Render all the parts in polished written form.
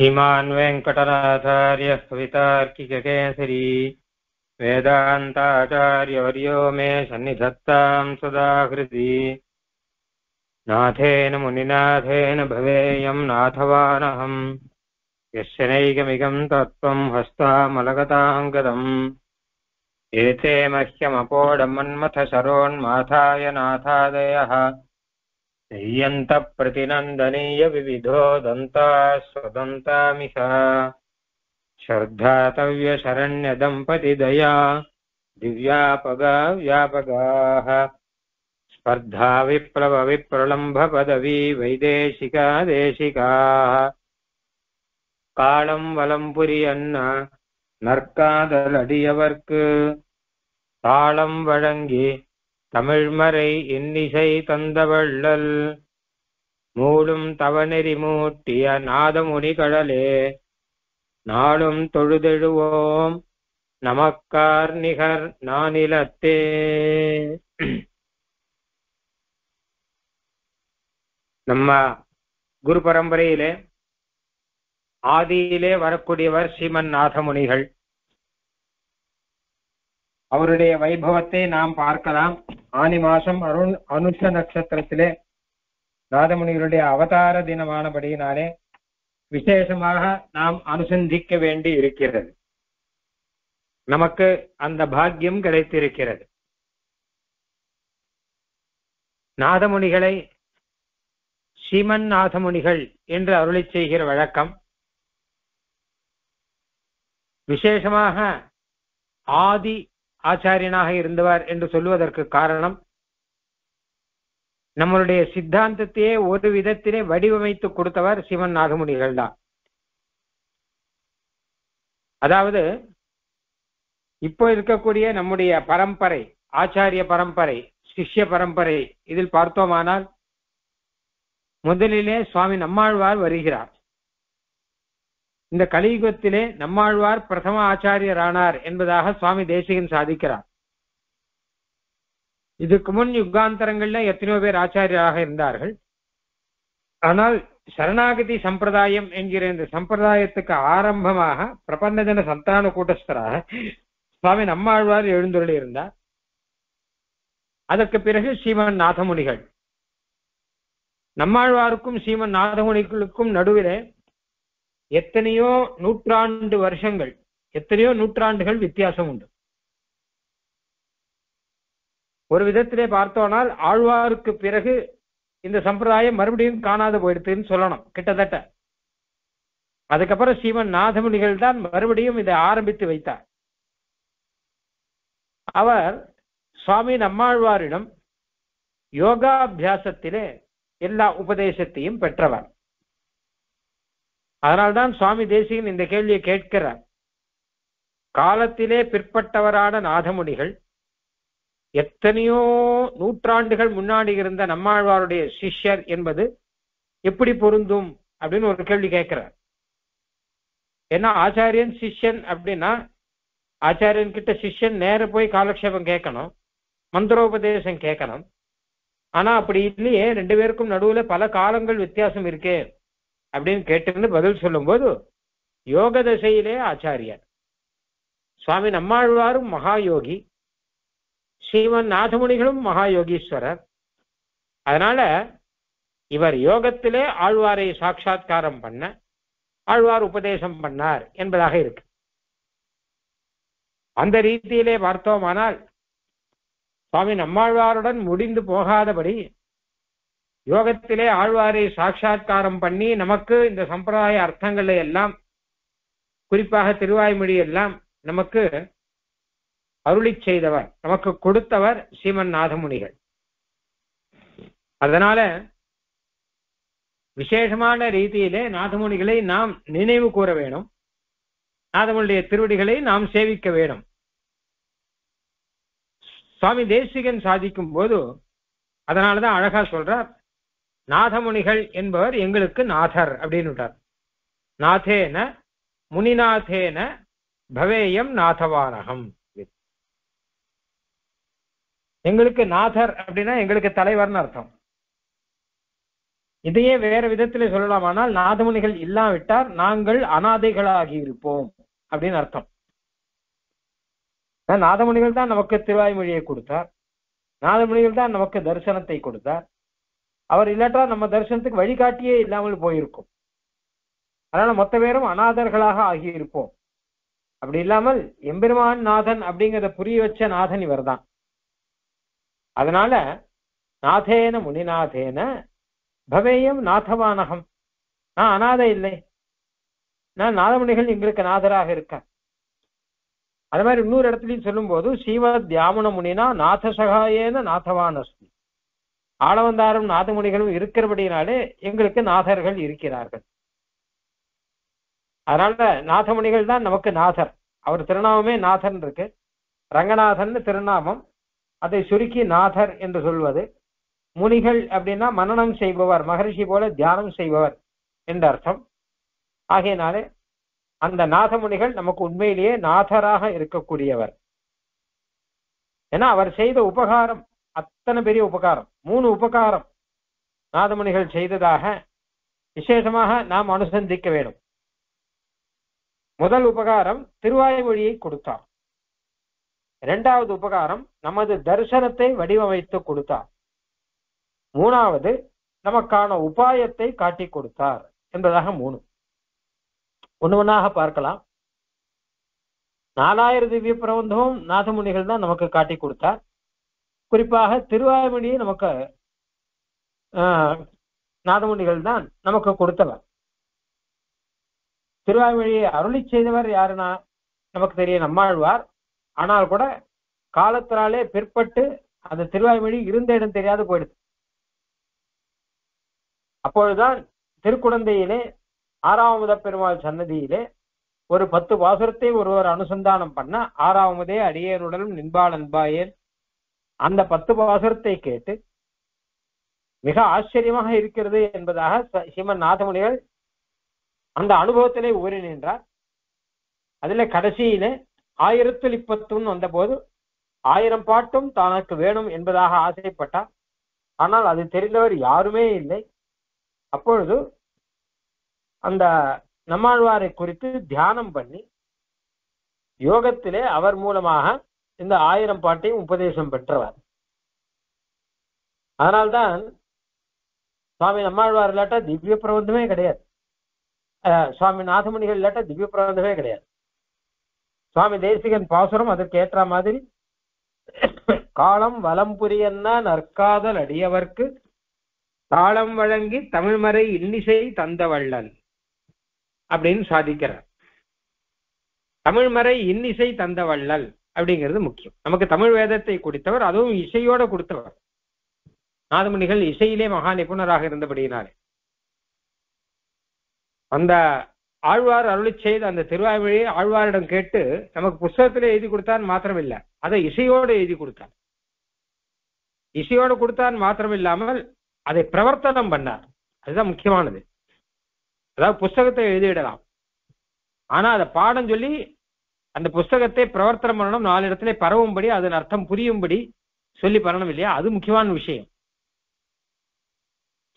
श्रीमान वेंकटनाथार्य कवितार्किकेसरी वेदांताचार्यवर्यो मे सन्निधत्तां सदा हृदि नाथेन मुनिनाथेन भवेयं नाथवानहं यस्यैकमिकं तत्त्वं हस्तामलगतां गतं एते मह्यमपोढमन्मथसरोन्माथाय नाथादयः यन्त प्रतिनन्दनीय विविधो दन्ता स्वदन्तामिह श्रद्धातव्यशरण्य दम्पतिदया दिव्यापगा व्यापगाः स्पर्धा विप्लव विप्रलम्भ पदवी वैदेशिका देशिकाः कालं वलं पुरी अन्न नर्कादलडियवर्क तालं वडंगी तमिழ்மறை இன்னிசை தந்தவள்ளல் மூடும் தவநெறி மூட்டிய நாதமுனி கடலே நாளும் தொழுதெழுவோம் நமக்கார் நிகர் நானிலத்தே. நம்ம குரு பரம்பரையிலே ஆதியிலே வரக்கூடியவர் ஸ்ரீமன் நாதமுனிகள். அவருடைய வைபவத்தை நாம் பார்க்கலாம். ஆனி மாசம் அனுஷ நட்சத்திரத்திலே நாதமுனிகளுடைய அவதார தினமானபடியினாலே விசேஷமாக நாம் அனுசந்திக்க வேண்டி இருக்கிறது. நமக்கு அந்த பாக்கியம் கிடைத்திருக்கிறது. நாதமுனிகளை ஸ்ரீமன் நாதமுனிகள் என்று அருளி செய்கிற வழக்கம். விசேஷமாக ஆதி ஆச்சாரியனாக இருந்தவர் என்று சொல்வதற்கு காரணம், நம்மளுடைய சித்தாந்தத்தையே ஒரு விதத்திலே வடிவமைத்து கொடுத்தவர் சிவன் நாகமுனிகள் தான். அதாவது இப்போ இருக்கக்கூடிய நம்முடைய பரம்பரை, ஆச்சாரிய பரம்பரை, சிஷ்ய பரம்பரை, இதில் பார்த்தோமானால் முதலிலே சுவாமி நம்மாழ்வார் வருகிறார். இந்த கலியுகத்திலே நம்மாழ்வார் பிரதம ஆச்சாரியரானார் என்பதாக சுவாமி தேசிகன் சாதிக்கிறார். இதுக்கு முன் யுகாந்தரங்கள்ல எத்தனையோ பேர் ஆச்சாரியராக இருந்தார்கள். ஆனால் சரணாகதி சம்பிரதாயம் என்கிற இந்த சம்பிரதாயத்துக்கு ஆரம்பமாக பிரபஞ்சன சந்தான கூட்டஸ்தராக சுவாமி நம்மாழ்வார் எழுந்துள்ளி இருந்தார். அதற்கு பிறகு ஸ்ரீமன் நாதமுனிகள். நம்மாழ்வாருக்கும் ஸ்ரீமன் நாதமுனிகளுக்கும் நடுவிலே எத்தனையோ நூற்றாண்டு வருஷங்கள், எத்தனையோ நூற்றாண்டுகள் வித்தியாசம் உண்டு. ஒரு விதத்திலே பார்த்தோனால் ஆழ்வாருக்கு பிறகு இந்த சம்பிரதாயம் மறுபடியும் காணாத போயிடுதுன்னு சொல்லணும் கிட்டத்தட்ட. அதுக்கப்புறம் ஸ்ரீமன் நாதமுனிகள் தான் மறுபடியும் இதை ஆரம்பித்து வைத்தார். அவர் சுவாமி நம்மாழ்வாரிடம் யோகாபியாசத்திலே எல்லா உபதேசத்தையும் பெற்றவர். அதனால்தான் சுவாமி தேசிகன் இந்த கேள்வியை கேட்கிறார். காலத்திலே பிற்பட்டவரான நாதமுனிகள் எத்தனையோ நூற்றாண்டுகள் முன்னாடி இருந்த நம்மாழ்வாருடைய சிஷ்யர் என்பது எப்படி பொருந்தும் அப்படின்னு ஒரு கேள்வி கேட்கிறார். ஏன்னா ஆச்சாரியன் சிஷ்யன் அப்படின்னா ஆச்சாரியன் கிட்ட சிஷ்யன் நேர போய் காலக்ஷேபம் கேட்கணும், மந்திரோபதேசம் கேட்கணும். ஆனா அப்படி இல்லையே, ரெண்டு பேருக்கும் நடுவுல பல காலங்கள் வித்தியாசம் இருக்கே அப்படின்னு கேட்டிருந்து பதில் சொல்லும்போது யோக தசையிலே ஆச்சாரியர். சுவாமி நம்மாழ்வாரும் மகாயோகி, ஸ்ரீமன் நாதமுனிகளும் மகாயோகீஸ்வரர். அதனால இவர் யோகத்திலே ஆழ்வாரை சாட்சாத்காரம் பண்ண ஆழ்வார் உபதேசம் பண்ணார் என்பதாக இருக்கு. அந்த ரீதியிலே பார்த்தோமானால் சுவாமி நம்மாழ்வாருடன் முடிந்து போகாதபடி யோகத்திலே ஆழ்வாரை சாட்சாத்காரம் பண்ணி நமக்கு இந்த சம்பிரதாய அர்த்தங்களை எல்லாம், குறிப்பாக திருவாய்மொழி எல்லாம் நமக்கு அருளி செய்தவர், நமக்கு கொடுத்தவர் ஸ்ரீமன் நாதமுனிகள். அதனால விசேஷமான ரீதியிலே நாதமுனிகளை நாம் நினைவு கூற வேணும், நாதமுனிடைய திருவடிகளை நாம் சேவிக்க வேணும். சுவாமி தேசிகன் சாதிக்கும் போது அதனாலதான் அழகா சொல்றார், நாதமுனிகள் என்பவர் எங்களுக்கு நாதர் அப்படின்னு. நாதேன முனிநாதேன பவேயம் நாதவானகம். எங்களுக்கு நாதர் அப்படின்னா எங்களுக்கு தலைவர்னு அர்த்தம். இதையே வேற விதத்திலே சொல்லலாமானால் நாதமுனிகள் இல்லாவிட்டால் நாங்கள் அனாதைகளாகி இருப்போம் அப்படின்னு அர்த்தம். நாதமுனிகள் தான் நமக்கு திருவாய்மொழியை கொடுத்தார், நாதமுனிகள் தான் நமக்கு தரிசனத்தை கொடுத்தார். அவர் இல்லாட்டா நம்ம தரிசனத்துக்கு வழிகாட்டியே இல்லாமல் போயிருக்கும். அதனால மொத்த பேரும் அநாதர்களாக ஆகியிருப்போம். அப்படி இல்லாமல் எம்பெருமான் நாதன் அப்படிங்கிறத புரிய வச்ச நாதன் இவர் தான். அதனால நாதேன முனிநாதேன பவேயம் நாதவானகம், நான் அநாத இல்லை, நான் நாதமுனிகள் எங்களுக்கு நாதராக இருக்கேன். அது மாதிரி இன்னொரு இடத்துலையும் சொல்லும்போது சீவத் தியாமன முனினா நாதசகாயேன நாதவான் அஸ்தி, ஆளவந்தாரும் நாதமுனிகளும் இருக்கிறபடினாலே எங்களுக்கு நாதர்கள் இருக்கிறார்கள். அதனால நாதமுனிகள் தான் நமக்கு நாதர். அவர் திருநாமமே நாதன் இருக்கு, ரங்கநாதன் திருநாமம், அதை சுருக்கி நாதர் என்று சொல்வது. முனிகள் அப்படின்னா மனனம் செய்பவர், மகரிஷி போல தியானம் செய்பவர் என்ற அர்த்தம். ஆகையினாலே அந்த நாதமுனிகள் நமக்கு உண்மையிலேயே நாதராக இருக்கக்கூடியவர். ஏன்னா அவர் செய்த உபகாரம் அத்தனை பெரிய உபகாரம், 3 உபகாரம் நாதமுனிகள் செய்ததாக விசேஷமாக நாம் அனுசந்திக்க வேண்டும். முதல் உபகாரம் திருவாய்மொழியை கொடுத்தார், 2வது உபகாரம் நமது தரிசனத்தை வடிவமைத்து கொடுத்தார், 3வது நமக்கான உபாயத்தை காட்டி கொடுத்தார் என்பதாக 3 ஒன்று ஒன்றாக பார்க்கலாம். 4000 திவ்ய பிரபந்தமும் நாதமுனிகள் தான் நமக்கு காட்டி கொடுத்தார். குறிப்பாக திருவாய்மொழியை நமக்கு நாதமுனிகள் தான் நமக்கு கொடுத்தவர். திருவாய்மொழியை அருளி செய்தவர் யாருன்னா நமக்கு தெரியும் நம்மாழ்வார். ஆனால் கூட காலத்தினாலே பிற்பட்டு அந்த திருவாய்மொழி இருந்த இடம் தெரியாது போயிடுது. அப்பொழுதுதான் திருக்குடந்தையிலே 6வது பெருமாள் சன்னதியிலே ஒரு 10 பாசுரத்தை ஒருவர் அனுசந்தானம் பண்ண 6வதே அடியேனுடலும் நின்பாள் அன்பாயேன் அந்த 10 பாசுரத்தை கேட்டு மிக ஆச்சரியமாக இருக்கிறது என்பதாக ஸ்ரீமன் நாதமுனிகள் அந்த அனுபவத்திலே ஊறி நின்றார். அதுல கடைசியிலே 1000 வந்தபோது 1000 பாட்டும் தனக்கு வேணும் என்பதாக ஆசைப்பட்டார். ஆனால் அது தெரிந்தவர் யாருமே இல்லை. அப்பொழுது அந்த நம்மாழ்வாரை குறித்து தியானம் பண்ணி யோகத்திலே அவர் மூலமாக இந்த 1000 பாட்டையும் உபதேசம் பெற்றவர். அதனால்தான் சுவாமி நம்மாழ்வார் இல்லாட்டா திவ்ய பிரபந்தமே கிடையாது, சுவாமி நாதமுனிகள் இல்லாட்டா திவ்ய பிரபந்தமே கிடையாது. சுவாமி தேசிகன் பாசுரம் அதற்கு ஏற்ற மாதிரி காலம் வலம் புரியன்னா நற்காதல் அடியவர்க்கு தாளம் வழங்கி தமிழ்மறை இன்னிசை தந்தவள்ளல் அப்படின்னு சாதிக்கிறார். தமிழ்மறை இன்னிசை தந்தவள்ளல் அப்படிங்கிறது முக்கியம். நமக்கு தமிழ் வேதத்தை கொடுத்தவர், அதுவும் இசையோட கொடுத்தவர். நாதமுனிகள் இசையிலே மகா நிபுணராக இருந்தபடியினாலே அந்த ஆழ்வார் அருளி செய்த அந்த திருவாய்மொழியை ஆழ்வாரிடம் கேட்டு நமக்கு புஸ்தகத்திலே எழுதி கொடுத்தான் மாத்திரமில்லை, அதை இசையோடு எழுதி கொடுத்தார். இசையோடு கொடுத்தான் மாத்திரமில்லாமல் அதை பிரவர்த்தனம் பண்ணார். அதுதான் முக்கியமானது. அதாவது புஸ்தகத்தை எழுதிடலாம், ஆனா அதை பாடம் சொல்லி அந்த புஸ்தகத்தை பிரவர்த்தனம் பண்ணணும், 4 இடத்துல பரவும்படி அதன் அர்த்தம் புரியும்படி சொல்லி பண்ணணும் இல்லையா? அது முக்கியமான விஷயம்.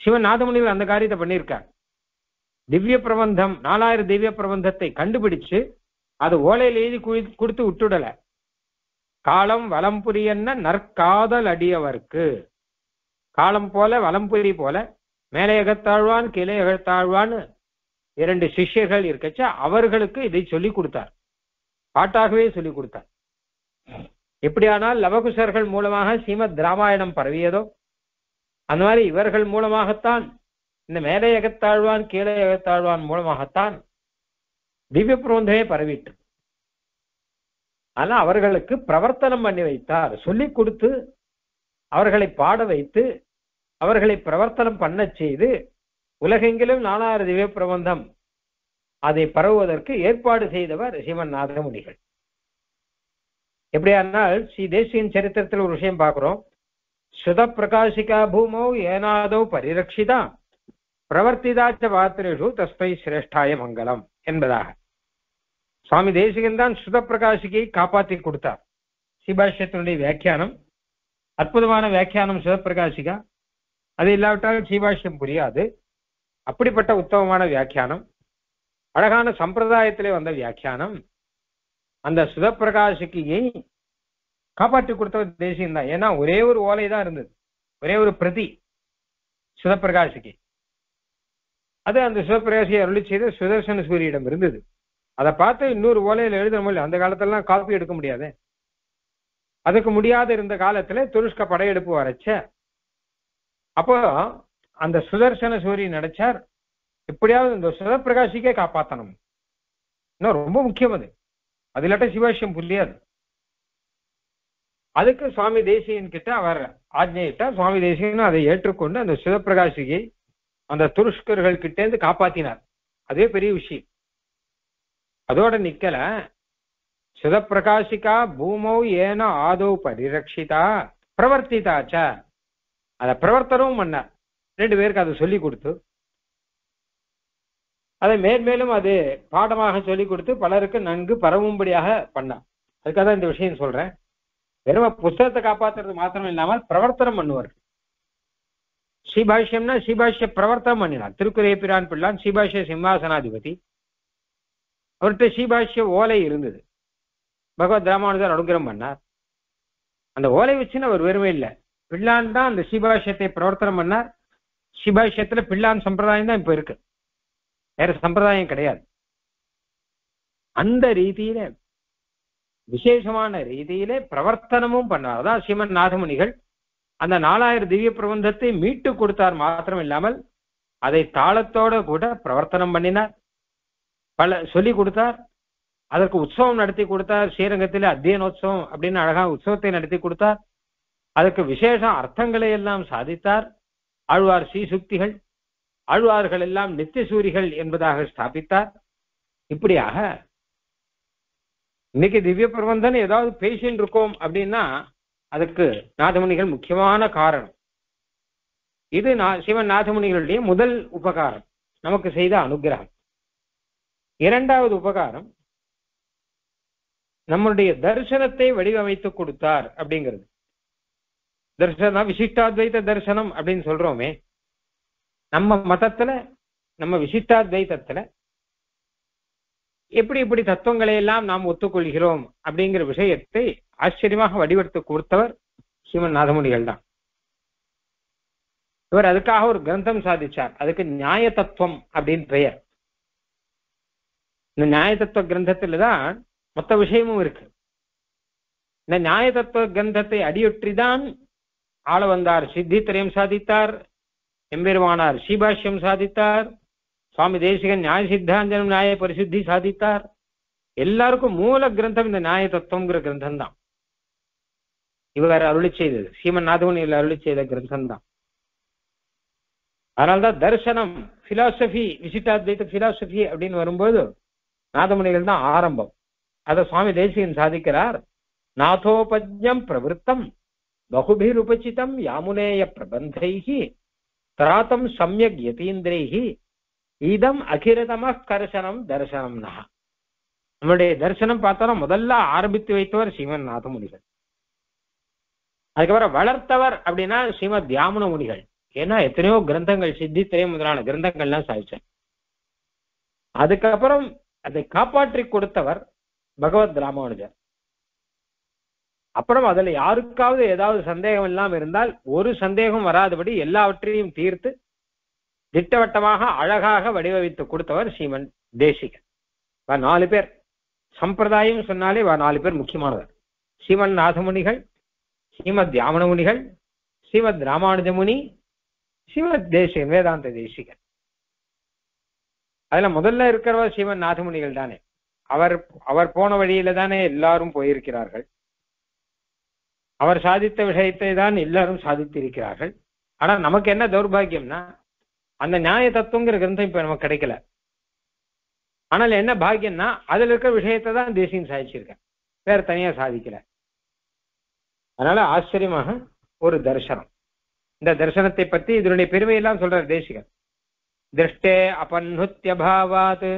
சிவன் நாதமுனிகள் அந்த காரியத்தை பண்ணியிருக்கார். திவ்ய பிரபந்தம் 4000 திவ்ய பிரபந்தத்தை கண்டுபிடிச்சு அது ஓலையில் எழுதி கொடுத்து விட்டுடல. காலம் வலம் புரியன்னா நற்காதல் அடியவர்க்கு, காலம் போல வலம்புரி போல மேலே எகத்தாழ்வான் கீழே எகழ்த்தாழ்வான்னு 2 சிஷ்யர்கள் இருக்கச்சா அவர்களுக்கு இதை சொல்லி கொடுத்தார், பாட்டாகவே சொல்லி கொடுத்தார். எப்படியானால் லவகுஷர்கள் மூலமாக ஸ்ரீமத் ராமாயணம் பரவியதோ அந்த மாதிரி இவர்கள் மூலமாகத்தான், இந்த மேலே எகத்தாழ்வான் கீழே எகத்தாழ்வான் மூலமாகத்தான் திவ்ய பிரபந்தமே பரவிட்டு. ஆனால் அவர்களுக்கு பிரவர்த்தனம் பண்ணி வைத்தார், சொல்லி கொடுத்து அவர்களை பாட வைத்து அவர்களை பிரவர்த்தனம் பண்ண செய்து உலகெங்கிலும் 4000 திவ்ய பிரபந்தம் அதை பரவுவதற்கு ஏற்பாடு செய்தவர் ஸ்ரீமன் நாதமுனிகள். எப்படியானால் ஸ்ரீ தேசியின் சரித்திரத்தில் ஒரு விஷயம் பார்க்கிறோம். சுத பிரகாசிகா பூமோ ஏனாதோ பரிரட்சிதா பிரவர்த்திதாச்ச பாத்திரேஷு தஸ்மை சிரேஷ்டாய மங்கலம் என்பதாக சுவாமி தேசிகன் தான் சுத பிரகாசிகை காப்பாற்றி கொடுத்தார். ஸ்ரீபாஷ்யத்தினுடைய வியாக்கியானம் அற்புதமான வியாக்கியானம் சிவபிரகாசிகா. அது இல்லாவிட்டால் சீபாஷ்யம் புரியாது. அப்படிப்பட்ட உத்தமமான வியாக்கியானம், அழகான சம்பிரதாயத்திலே வந்த வியாக்கியானம். அந்த சுதப்பிரகாசிக்கையை காப்பாற்றி கொடுத்தவர் தேசியம்தான். ஏன்னா ஒரே ஒரு ஓலை தான் இருந்தது, ஒரே ஒரு பிரதி சுதப்பிரகாசிக்கை. அது அந்த சுதப்பிரகாசியை அருளி செய்த சுதர்சன சூரியிடம் இருந்தது. அதை பார்த்து இன்னொரு ஓலையில் எழுதணும். அந்த காலத்திலாம் காப்பி எடுக்க முடியாது. அதுக்கு முடியாது இருந்த காலத்துல துருஷ்க படையெடுப்பு வரைச்ச அப்போ அந்த சுதர்சன சூரிய நினைச்சார், எப்படியாவது இந்த சுதப்பிரகாசிக்கே காப்பாற்றணும், இன்னும் ரொம்ப முக்கியம் அது, அது இல்லாட்ட சிவாஷ்யம் புரியாது. அதுக்கு சுவாமி தேசியன் கிட்ட அவர் ஆஜ்ஞாயிட்டார். சுவாமி தேசியன் அதை ஏற்றுக்கொண்டு அந்த சுதப்பிரகாசியை அந்த துருஷ்கர்கள் கிட்டேந்து காப்பாத்தினார். அதே பெரிய விஷயம். அதோட நிக்கல, சுதப்பிரகாசிக்கா பூமௌ ஏன ஆதோ பரிரட்சிதா பிரவர்த்திதாச்சா, அதை பிரவர்த்தனவும் பண்ணார். ரெண்டு பேருக்கு அதை சொல்லிக் கொடுத்து, அதை மேன்மேலும் அது பாடமாக சொல்லிக் கொடுத்து பலருக்கு நன்கு பரவும்படியாக பண்ணார். அதுக்காக தான் இந்த விஷயம் சொல்றேன். வெறும் புஸ்தகத்தை காப்பாற்றுறது மாத்திரம் இல்லாமல் பிரவர்த்தனம் பண்ணுவார்கள். ஸ்ரீபாஷ்யம்னா ஸ்ரீபாஷ்ய பிரவர்த்தனம் பண்ணினார். திருக்குறைய பிரான் பிள்ளான் ஸ்ரீபாஷ்ய சிம்மாசனாதிபதி, அவர்கிட்ட ஸ்ரீபாஷ்ய ஓலை இருந்தது. பகவத் ராமானுஜர் அனுகிரகம் பண்ணார். அந்த ஓலை வச்சுன்னு அவர் வெறுமை இல்லை, பிள்ளான் தான் அந்த ஸ்ரீபாஷ்யத்தை பிரவர்த்தனம் பண்ணார். ஸ்ரீபாஷ்யத்துல பிள்ளான் சம்பிரதாயம் தான் இப்ப இருக்கு, வேற சம்பிரதாயம் கிடையாது. அந்த ரீதியில விசேஷமான ரீதியிலே பிரவர்த்தனமும் பண்ணார். அதான் ஸ்ரீமன் நாதமுனிகள் அந்த 4000 திவ்ய பிரபந்தத்தை மீட்டு கொடுத்தார். மாத்திரம் இல்லாமல் அதை தாளத்தோட கூட பிரவர்த்தனம் பண்ணினார், பல சொல்லி கொடுத்தார். அதற்கு உற்சவம் நடத்தி கொடுத்தார். ஸ்ரீரங்கத்திலே அத்தியனோத்சவம் அப்படின்னு அழகான உற்சவத்தை நடத்தி கொடுத்தார். அதற்கு விசேஷ அர்த்தங்களை எல்லாம் சாதித்தார். ஆழ்வார் ஸ்ரீசுக்திகள், ஆழ்வார்கள் எல்லாம் நித்தியசூரிகள் என்பதாக ஸ்தாபித்தார். இப்படியாக இன்னைக்கு திவ்ய பிரபந்தன் ஏதாவது பேசின்னு இருக்கோம் அப்படின்னா அதுக்கு நாதமுனிகள் முக்கியமான காரணம். இது சிவன் நாதமுனிகளுடைய முதல் உபகாரம், நமக்கு செய்த அனுகிரகம். இரண்டாவது உபகாரம், நம்மளுடைய தரிசனத்தை வடிவமைத்து கொடுத்தார் அப்படிங்கிறது. தரிசனம் விசிஷ்டாத்வைத தரிசனம் அப்படின்னு சொல்றோமே, நம்ம மதத்துல நம்ம விசிஷ்டாத்வைதத்துல எப்படி இப்படி தத்துவங்களை எல்லாம் நாம் ஒத்துக்கொள்கிறோம் அப்படிங்கிற விஷயத்தை ஆச்சரியமாக வடிவெடுத்து கொடுத்தவர் ஸ்ரீமன் நாதமுனிகள் தான். இவர் அதுக்காக ஒரு கிரந்தம் சாதிச்சார். அதுக்கு நியாய தத்துவம் அப்படின்னு பெயர். இந்த நியாய தத்துவ கிரந்தத்துல தான் மொத்த விஷயமும் இருக்கு. இந்த நியாய தத்துவ கிரந்தத்தை அடியொற்றிதான் ஆள வந்தார். சித்தித்திரயம் சாதித்தார், எம்பெருமானார் ஸ்ரீபாஷ்யம் சாதித்தார், சுவாமி தேசிகன் நியாய சித்தாந்தனம் நியாய பரிசுத்தி சாதித்தார். எல்லாருக்கும் மூல கிரந்தம் இந்த நியாய தத்துவங்கிற கிரந்தம் தான். இவர் அருளி செய்தது ஸ்ரீமன் நாதமுனிகள் அருளி செய்த கிரந்தம் தான். அதனால்தான் தரிசனம் பிலாசபி விசிட்டாத்வைத பிலாசபி அப்படின்னு வரும்போது நாதமுனிகள் தான் ஆரம்பம். அதை சுவாமி தேசிகன் சாதிக்கிறார். நாதோபஜம் பிரவருத்தம் பகுபிர் உபசிதம் யாமுனேய பிரபந்தைகி தராத்தம் சம்யக் யதீந்திரைகி இதம் அகிரதம கர்சனம் தரிசனம் நகா. நம்மளுடைய தரிசனம் பார்த்தோன்னா முதல்ல ஆரம்பித்து வைத்தவர் ஸ்ரீமன் நாதமுனிகள். அதுக்கப்புறம் வளர்த்தவர் அப்படின்னா ஸ்ரீமத் யாமுன முனிகள். ஏன்னா எத்தனையோ கிரந்தங்கள் சித்தித்திரயம் முதலான கிரந்தங்கள்லாம் சாதிச்சார். அதுக்கப்புறம் அதை காப்பாற்றி கொடுத்தவர் பகவத் ராமானுஜர். அப்புறம் அதுல யாருக்காவது ஏதாவது சந்தேகம் இல்லாமல் இருந்தால் ஒரு சந்தேகம் வராதபடி எல்லாவற்றையும் தீர்த்து திட்டவட்டமாக அழகாக வடிவமைத்து கொடுத்தவர் ஸ்ரீமன் தேசிகன். 4 பேர் சம்பிரதாயம் சொன்னாலே 4 பேர் முக்கியமானவர். ஸ்ரீமன் நாதமுனிகள், ஸ்ரீமத் யாமன முனிகள், ஸ்ரீமத் ராமானுஜ முனி, ஸ்ரீமத் தேசிகன் வேதாந்த தேசிகன். அதுல முதல்ல இருக்கிறவர் ஸ்ரீமன் நாதமுனிகள் தானே. அவர் போன வழியில தானே எல்லாரும் போயிருக்கிறார்கள். அவர் சாதித்த விஷயத்தை தான் எல்லாரும் சாதித்திருக்கிறார்கள். ஆனா நமக்கு என்ன தௌர்பாகியம்னா அந்த நியாய தத்துவங்கிற கிரந்தம் இப்ப நமக்கு கிடைக்கல. ஆனால் என்ன பாக்கியம்னா அதுல இருக்கிற விஷயத்தை தான் தேசியம் சாதிச்சிருக்கேன், வேற தனியா சாதிக்கல. அதனால ஆச்சரியமாக ஒரு தரிசனம். இந்த தரிசனத்தை பத்தி இதனுடைய பெருமையெல்லாம் சொல்ற தேசிகன். திருஷ்டே அபன்னுத்ய பாவாத்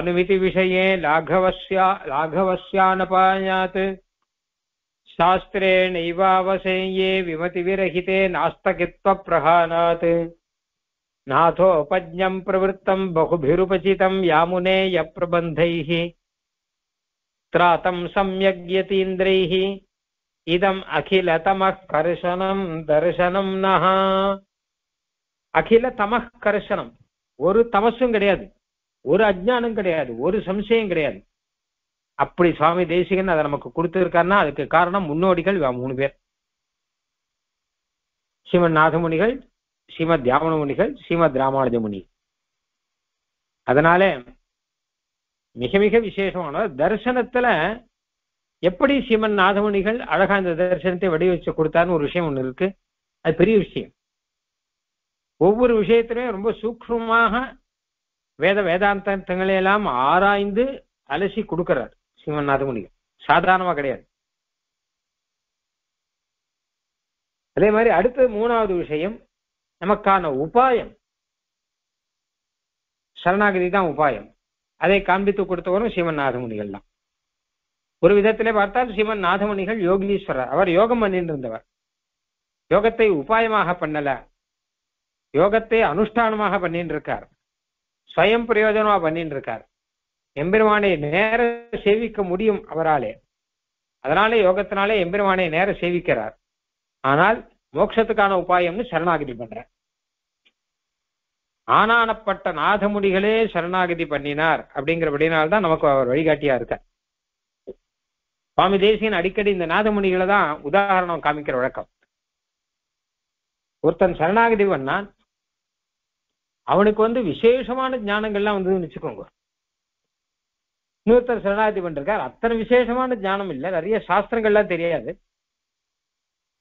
அனுமிதி விஷயே லாகவஸ்யானபாயாத் சாஸ்திரே நைவாவசேயே விமதி விரகிதே நாஸ்தகித்வ பிரஹானாத் नाथोपज्ञं प्रवृत्तं बहुभिरुपचितं यामुने यप्रबन्धैः त्रातं सम्यग्यतीन्द्रैः इदम् अखिलतमः कर्षणं दर्शनं नः। अखिलतमः कर्षणं ஒரு தமசும் கிடையாது, ஒரு அஞ்ஞானம் கிடையாது, ஒரு சம்சயம் கிடையாது. அப்படி சுவாமி தேசிகன் அதை நமக்கு கொடுத்திருக்காருன்னா அதுக்கு காரணம் முன்னோடிகள் 3 பேர், ஸ்ரீமத் நாதமுனிகள், ஸ்ரீமத் தியாமன முனிகள், ஸ்ரீமத் ராமானுஜ முனி. அதனால மிக மிக விசேஷமான தரிசனத்துல எப்படி ஸ்ரீமத் நாதமுனிகள் அழகா இந்த தரிசனத்தை வடிவச்சு கொடுத்தான்னு ஒரு விஷயம் ஒண்ணு இருக்கு. அது பெரிய விஷயம். ஒவ்வொரு விஷயத்திலையும் ரொம்ப சூக்ஷ்மமாக வேதாந்தங்களை எல்லாம் ஆராய்ந்து அலசி கொடுக்கிறார் ஸ்ரீமத் நாதமுனிகள், சாதாரணமா கிடையாது. அதே மாதிரி அடுத்த 3வது விஷயம் நமக்கான உபாயம். சரணாகதி தான் உபாயம். அதை காண்பித்து கொடுத்தவரும் ஸ்ரீமத் நாதமுனிகள் தான். ஒரு விதத்திலே பார்த்தால் ஸ்ரீமத் நாதமுனிகள் யோகீஸ்வரர். அவர் யோகம் பண்ணிருந்தவர். யோகத்தை உபாயமாக பண்ணல, யோகத்தை அனுஷ்டானமாக பண்ணிட்டு இருக்கார், ஸ்வயம் பிரயோஜனமா பண்ணிட்டு இருக்கார். எம்பெருமானை நேர சேவிக்க முடியும் அவராலே. அதனாலே யோகத்தினாலே எம்பெருமானை நேர சேவிக்கிறார். ஆனால் மோட்சத்துக்கான உபாயம்னு சரணாகதி பண்ற. ஆனானப்பட்ட நாதமுனிகளே சரணாகதி பண்ணினார் அப்படிங்கிறபடினால்தான் நமக்கு அவர் வழிகாட்டியா இருக்கார். சுவாமி தேசிகன் அடிக்கடி இந்த நாதமுனிகளை தான் உதாரணம் காமிக்கிற வழக்கம். ஒருத்தன் சரணாகதி பண்ணான், அவனுக்கு விசேஷமான ஞானங்கள்லாம் வச்சுக்கோங்க. இன்னொருத்தர் சரணாகதி பண்ணிருக்கார், அத்தனை விசேஷமான ஞானம் இல்லை, நிறைய சாஸ்திரங்கள்லாம் தெரியாது.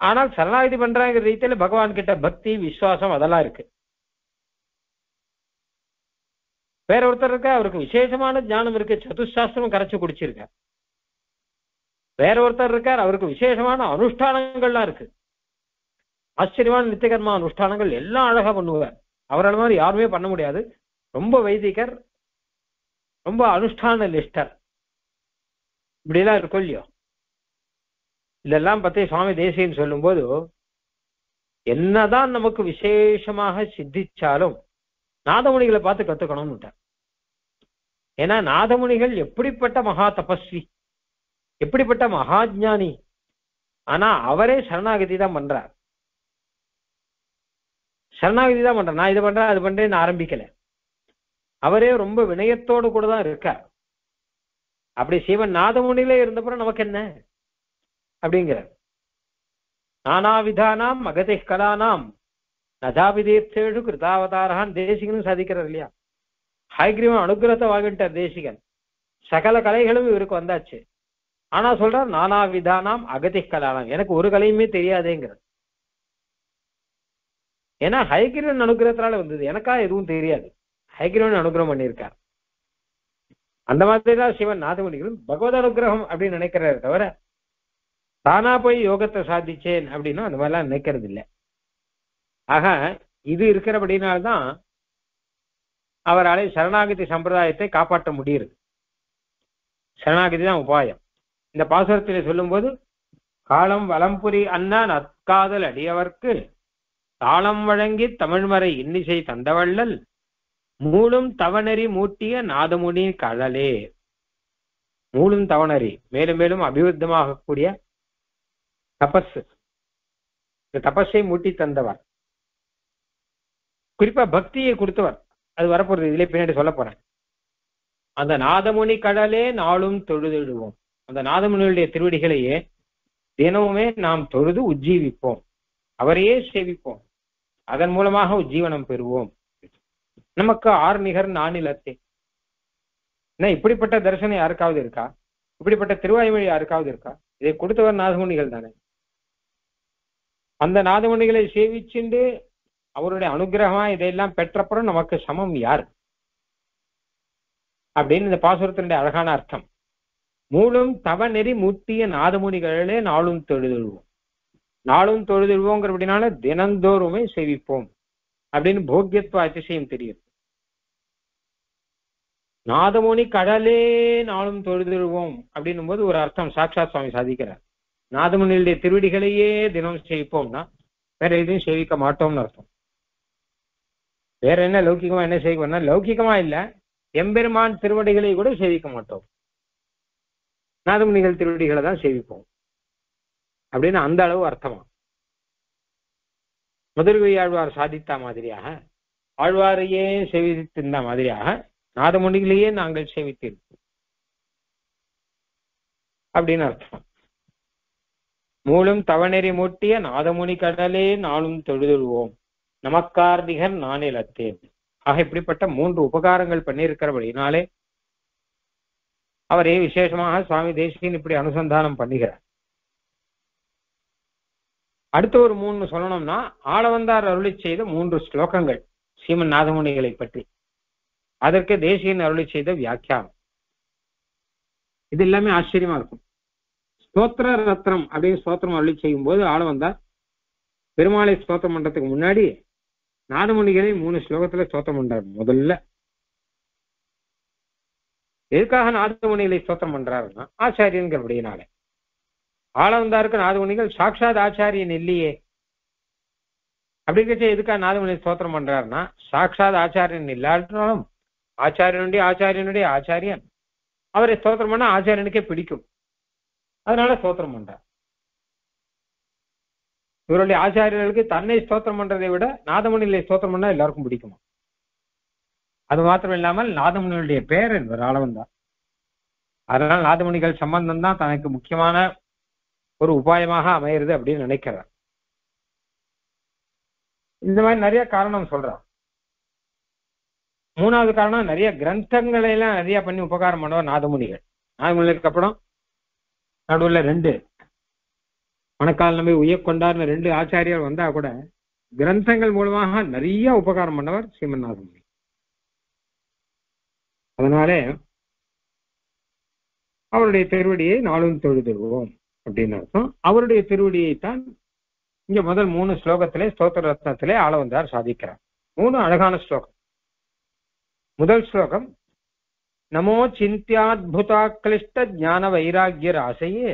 ஆனால் சரணாகதி பண்றாங்கிற ரீதியில பகவான் கிட்ட பக்தி விசுவாசம் அதெல்லாம் இருக்கு. வேற ஒருத்தர் இருக்க, அவருக்கு விசேஷமான ஞானம் இருக்கு, சதுசாஸ்திரம் கரைச்சு குடிச்சிருக்கார். வேற ஒருத்தர் இருக்கார், அவருக்கு விசேஷமான அனுஷ்டானங்கள்லாம் இருக்கு, ஆச்சரியமான நித்தியகர்மா அனுஷ்டானங்கள் எல்லாம் அழகா பண்ணுவார். அவரால் மாதிரி யாருமே பண்ண முடியாது. ரொம்ப வைதிகர், ரொம்ப அனுஷ்டான லிஸ்டர், இப்படிலாம் இருக்கும் இல்லையோ. இதெல்லாம் பத்தி சுவாமி தேசிகன் சொல்லும்போது என்னதான் நமக்கு விசேஷமாக சித்திச்சாலும் நாதமுனிகளை பார்த்து கத்துக்கணும்னுட்டார். ஏன்னா நாதமுனிகள் எப்படிப்பட்ட மகா தபஸ்வி, எப்படிப்பட்ட மகாஜானி. ஆனா அவரே சரணாகதி தான் பண்றார். சரணாகதி தான் பண்றேன், நான் இது பண்றேன் அது பண்றேன்னு ஆரம்பிக்கல. அவரே ரொம்ப வினயத்தோடு கூட தான் இருக்கார். அப்படி சிவன் நாதமுனிலே இருந்தப்புறம் நமக்கு என்ன அப்படிங்கிற நானாவிதானாம் மகதை கலானாம் நதாபிதீர்த்தேஷு கிருதாவதாரான் தேசிகனும் சாதிக்கிறார் இல்லையா. ஹயக்ரீவன் அனுகிரகத்தை வாங்கிட்டார் தேசிகன். சகல கலைகளும் இவருக்கு வந்தாச்சு. ஆனா சொல்றார் நானாவிதானாம் அகதை கலானாம், எனக்கு ஒரு கலையுமே தெரியாதேங்கிறது. ஏன்னா ஹயகிரன் அனுகிரகத்தினால வந்தது, எனக்கா எதுவும் தெரியாது. ஹயகிரன் அனுகிரகம் பண்ணியிருக்கார். அந்த மாதிரிதான் சிவன் நாதமுனிகளும் பகவத் அனுகிரகம் அப்படின்னு நினைக்கிறாரு தவிர தானா போய் யோகத்தை சாதிச்சேன் அப்படின்னா அந்த மாதிரிலாம் நினைக்கிறது இல்லை. ஆக இது இருக்கிறபடினால்தான் அவரால் சரணாகதி சம்பிரதாயத்தை காப்பாற்ற முடியுது. சரணாகதி தான் உபாயம். இந்த பாசுரத்திலே சொல்லும்போது காலம் வலம்புரி அண்ணா நற்காதல் அடியவர்க்கு தாளம் வழங்கி தமிழ்மறை இன்னிசை தந்தவள்ளல் மூளும் தவணறி மூட்டிய நாதமுனி கழலே. மூளும் தவணறி மேலும் மேலும் அபிவிருத்தமாக கூடிய தபஸ், இந்த தபஸை மூட்டி தந்தவர். குறிப்பா பக்தியை கொடுத்தவர். அது வரப்போறது, இதுல பின்னாடி சொல்ல போறேன். அந்த நாதமுனி கழலே நாளும் தொழுதிடுவோம். அந்த நாதமுனியுடைய திருவடிகளையே தினமுமே நாம் தொழுது உஜ்ஜீவிப்போம், அவரையே சேவிப்போம். அதன் மூலமாக உஜ்ஜீவனம் பெறுவோம். நமக்கு ஆர்நிகர் நானிலத்தே. இப்படிப்பட்ட தரிசனம் யாருக்காவது இருக்கா? இப்படிப்பட்ட திருவாய்மொழி யாருக்காவது இருக்கா? இதை கொடுத்தவர் நாதமுனிகள் தானே. அந்த நாதமுனிகளை சேவிச்சுண்டு அவருடைய அனுகிரகமா இதையெல்லாம் பெற்றப்புறம் நமக்கு சமம் யார் அப்படின்னு இந்த பாசுரத்தினுடைய அழகான அர்த்தம். மூலும் தவ நெறி மூட்டிய நாதமுனிகளே நாளும் தொழுதுவோம். நாளும் தொழுதுவோங்கிற அப்படின்னால தினந்தோறுமே சேவிப்போம் அப்படின்னு போக்கியத்துவ அதிசயம் தெரியுது. நாதமுனி கடலே நாளும் தொழுதுவோம் அப்படின்னும் போது ஒரு அர்த்தம் சாட்சாத் சுவாமி சாதிக்கிறார். நாதமுனியுடைய திருவடிகளையே தினம் சேவிப்போம்னா வேற எதுவும் சேவிக்க மாட்டோம்னு அர்த்தம். வேற என்ன லௌகிகமா என்ன செய்யணும்னா, லௌகிகமா இல்ல எம்பெருமான் திருவடிகளை கூட சேவிக்க மாட்டோம், நாதமுனிகள் திருவடிகளை தான் சேவிப்போம் அப்படின்னு அந்த அளவு அர்த்தமா. மதுரை ஆழ்வார் சாதித்த மாதிரியாக, ஆழ்வாரையே சேவித்திருந்த மாதிரியாக நாதமுனிகளையே நாங்கள் சேவித்திருக்கோம் அப்படின்னு அர்த்தம். மூலம் தவநெறி மூட்டிய நாதமுனி கடலே நாளும் தொழுதுவோம், நமக்கார் நிகர் நானிலத்தேன். ஆக இப்படிப்பட்ட 3 உபகாரங்கள் பண்ணியிருக்கிறபடினாலே அவரே விசேஷமாக சுவாமி தேசிகன் இப்படி அனுசந்தானம் பண்ணுகிறார். அடுத்த ஒரு 3 சொல்லணும்னா, ஆளவந்தார் அருளி செய்த 3 ஸ்லோகங்கள் சீமன் நாதமுனிகளை பற்றி, அதற்கு தேசிகன் அருளி செய்த வியாக்கியானம், இது எல்லாமே ஆச்சரியமா இருக்கும். ஸ்தோத்திர ரத்னம் அப்படின்னு ஸ்தோத்திரம் அருளி செய்யும் போது ஆளவந்தார் பெருமாளை ஸ்தோத்திரம் பண்றதுக்கு முன்னாடி நாதமுனிகளை 3 ஸ்லோகத்துல ஸ்தோத்திரம் பண்றார். முதல்ல எதுக்காக நாதமுனிகளை ஸ்தோத்திரம் பண்றாருன்னா, ஆச்சாரியன்கிறபடினால. ஆளவந்தாருக்கு நாதமுனிகள் சாட்சாத் ஆச்சாரியன் இல்லையே, அப்படி இருக்க எதுக்காக நாதமுனி ஸ்தோத்திரம் பண்றாருன்னா, சாட்சாத் ஆச்சாரியன் இல்லாட்டாலும் ஆச்சாரியனுடைய ஆச்சாரியனுடைய ஆச்சாரியன், அவரை ஸ்தோத்திரம் பண்ணா ஆச்சாரியனுக்கே பிடிக்கும், அதனால ஸ்தோத்திரம் பண்றார். இவருடைய ஆச்சாரியர்களுக்கு தன்னை ஸ்தோத்திரம் பண்றதை விட நாதமுனிகளை ஸ்தோத்திரம் பண்ணா எல்லாருக்கும் பிடிக்குமா? அது மாத்திரம் இல்லாமல் நாதமுனிகளுடைய பேர் என்பவர் ஆளவந்தார், அதனால் நாதமுனிகள் சம்பந்தம் தான் தனக்கு முக்கியமான ஒரு உபாயமாக அமையிறது அப்படின்னு நினைக்கிறார். இந்த மாதிரி நிறைய காரணம் சொல்றார். 3வது காரணம், நிறைய கிரந்தங்களை எல்லாம் நிறைய பண்ணி உபகாரம் பண்ணுவார் நாதமுனிகள். நாதமுனிகளுக்கு அப்புறம் நடுவில் 2 மணக்கால் நம்பி உயக்கொண்டார்னு 2 ஆச்சாரியார் வந்தா கூட கிரந்தங்கள் மூலமாக நிறைய உபகாரம் பண்ணவர் சீமன் நாதமுனி. அதனாலே அவருடைய திருவடியை நாளும் தொழுதுவோம் அப்படின்னு அர்த்தம். அவருடைய திருவடியைத்தான் இங்க முதல் 3 ஸ்லோகத்திலே ஸ்தோத்திர ரத்னத்திலே ஆளவந்தார் சாதிக்கிறார். 3 அழகான ஸ்லோகம். முதல் ஸ்லோகம், நமோ சிந்தியாத்புதா கிளிஷ்ட ஞான வைராகிய ராசையே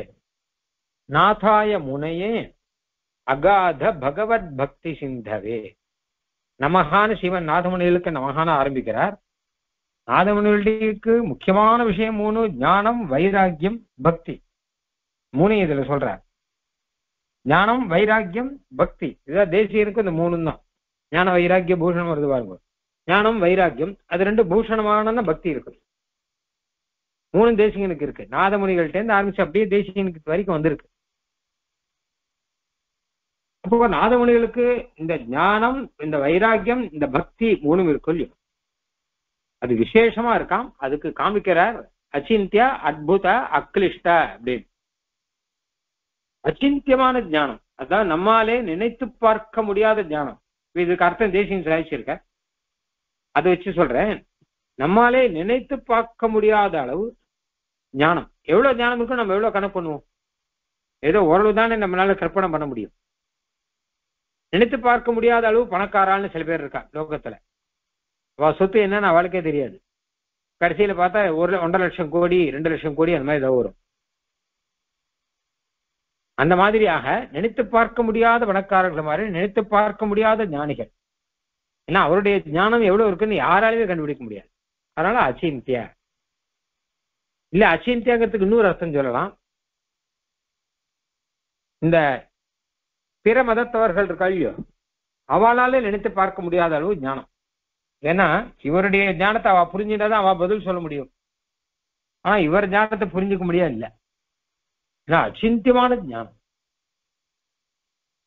நாதாய முனையே அகாத பகவத் பக்தி சிந்தவே நமகான. சிவன் நாதமுனிகளுக்கு நமகான ஆரம்பிக்கிறார். நாதமுனிகளுக்கு முக்கியமான விஷயம் 3, ஞானம் வைராகியம் பக்தி, 3 இதுல சொல்றார். ஞானம் வைராகியம் பக்தி, இதுதான் தேசியருக்கு இந்த 3 தான். ஞான வைராகிய பூஷணம் வருது பாருங்க, ஞானம் வைராகியம், அது 2 பூஷணமான பக்தி இருக்குது. 3 தேசிகனுக்கு இருக்கு. நாதமுனிகள்கிட்ட ஆரம்பிச்சு அப்படியே தேசிகனுக்கு வரைக்கும் வந்திருக்கு. அப்போ நாதமுனிகளுக்கு இந்த ஞானம், இந்த வைராகியம், இந்த பக்தி 3 இருக்கும் இல்லையோ, அது விசேஷமா இருக்காம். அதுக்கு காமிக்கிறார் அச்சிந்தியா அத்புத அக்லிஷ்ட அப்படின்னு. அச்சிந்தியமான ஞானம், அதாவது நம்மாலே நினைத்து பார்க்க முடியாத ஞானம். இதுக்கு அர்த்தம் தேசிகன் சாதிச்சிருக்க, அதை வச்சு சொல்றேன். நம்மாலே நினைத்து பார்க்க முடியாத அளவு ஞானம். எவ்வளவு ஞானம் இருக்கும் நம்ம எவ்வளவு கணக்கு பண்ணுவோம்? ஏதோ ஓரளவு தானே நம்மளால கற்பனை பண்ண முடியும். நினைத்து பார்க்க முடியாத அளவு பணக்காரான்னு சில பேர் இருக்கா லோகத்துல, அவ சொத்து என்னன்னு அவளுக்கே தெரியாது. கடைசியில பார்த்தா 1.5 லட்சம் கோடி 2 லட்சம் கோடி அந்த மாதிரி ஏதோ வரும். அந்த மாதிரியாக நினைத்து பார்க்க முடியாத பணக்காரர்கள் மாதிரி நினைத்து பார்க்க முடியாத ஞானிகள். ஏன்னா அவருடைய ஞானம் எவ்வளவு இருக்குன்னு யாராலுமே கண்டுபிடிக்க முடியாது. அதனால அச்சிந்தியா இல்ல. அச்சிந்தியாங்கிறதுக்கு இன்னொரு அர்த்தம் சொல்லலாம். இந்த பிற மதத்தவர்கள் இருக்கையோ அவளாலே நினைத்து பார்க்க முடியாத அளவு ஞானம். ஏன்னா இவருடைய ஞானத்தை அவ புரிஞ்சுட்டாதான் அவ பதில் சொல்ல முடியும். ஆனா இவர் ஞானத்தை புரிஞ்சுக்க முடியாது இல்லை. ஏன்னா அச்சிந்தியமான ஞானம்,